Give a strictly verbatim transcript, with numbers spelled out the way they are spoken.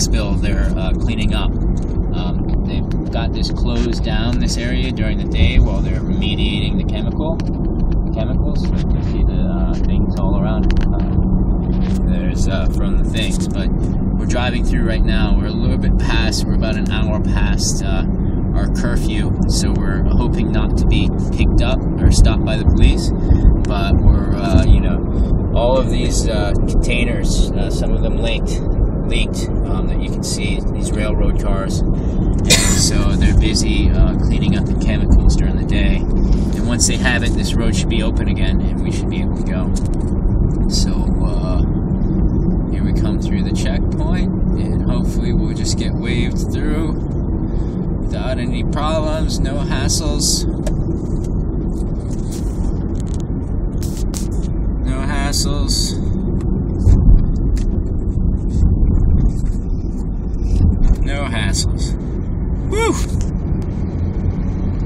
spill they're uh, cleaning up. Um, they've got this closed down, this area, during the day while they're remediating the chemical, the chemicals. So you can see the uh, things all around. Uh, there's uh, from the things, but we're driving through right now. We're a little bit past, we're about an hour past uh, our curfew, so we're hoping not to be picked up or stopped by the police, but we're, uh, you know, all of these uh, containers, uh, some of them linked, leaked, um, that you can see, these railroad cars, and so they're busy uh, cleaning up the chemicals during the day, and once they have it, this road should be open again, and we should be able to go. So, uh, here we come through the checkpoint, and hopefully we'll just get waved through without any problems, no hassles. No hassles. No hassles. Woo!